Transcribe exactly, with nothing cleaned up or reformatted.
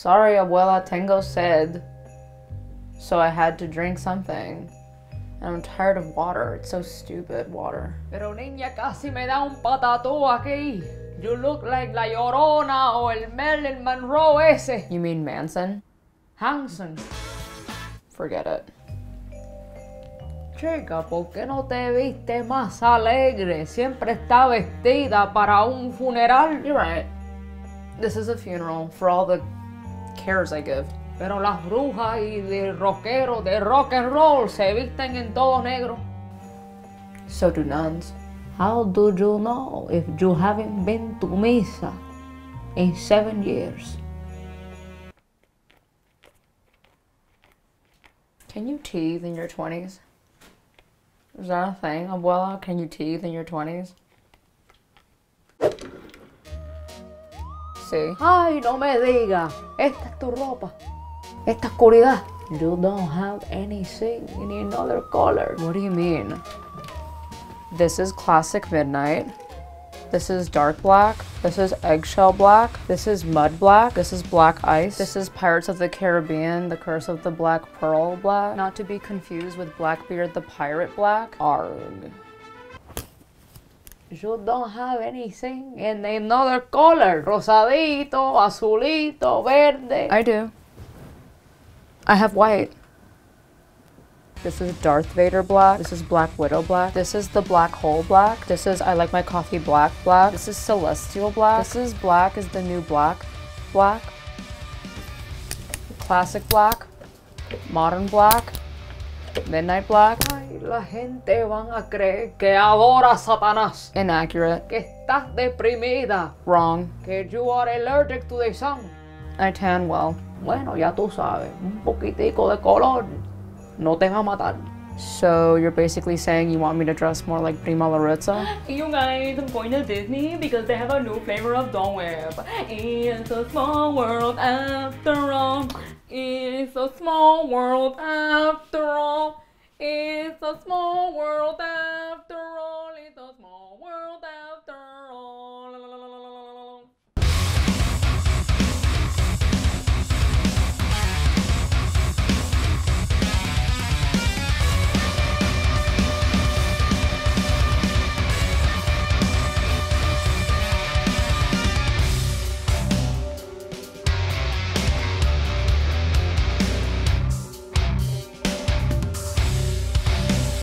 Sorry, Abuela, tengo sed. So I had to drink something. And I'm tired of water. It's so stupid, water. Pero niña, casi me da un patatú aquí. You look like La Llorona or el Marilyn Monroe ese. You mean Manson? Hanson. Forget it. Chica, ¿por qué no te viste más alegre? Siempre está vestida para un funeral. You're right. This is a funeral for all the cares I give. Pero las brujas y de rockero, de rock and roll, se visten en todo negro. So do nuns. How do you know if you haven't been to misa in seven years? Can you teethe in your twenties? Is that a thing, Abuela? Can you teethe in your twenties? See? Ay, no me diga. Esta es tu ropa. Esta oscuridad. You don't have anything in another color. What do you mean? This is classic midnight. This is dark black. This is eggshell black. This is mud black. This is black ice. This is Pirates of the Caribbean, The Curse of the Black Pearl black. Not to be confused with Blackbeard the Pirate black. Arg. You don't have anything in another color. Rosadito, azulito, verde. I do. I have white. This is Darth Vader black. This is Black Widow black. This is the Black Hole black. This is I Like My Coffee black black. This is Celestial black. This is Black Is the New Black black. Classic black. Modern black. Midnight black. Ay, la gente van a creer que adora Satanás. Inaccurate. Que estás deprimida. Wrong. Que you are allergic to the sun. I tan well. Bueno, ya tú sabes. Un poquitico de color. No te va a matar. So you're basically saying you want me to dress more like Prima Larezza? You guys, I'm going to Disney because they have a new flavor of Dawn Web. It's a small world after all. It's a small world after all. It's a small world after all.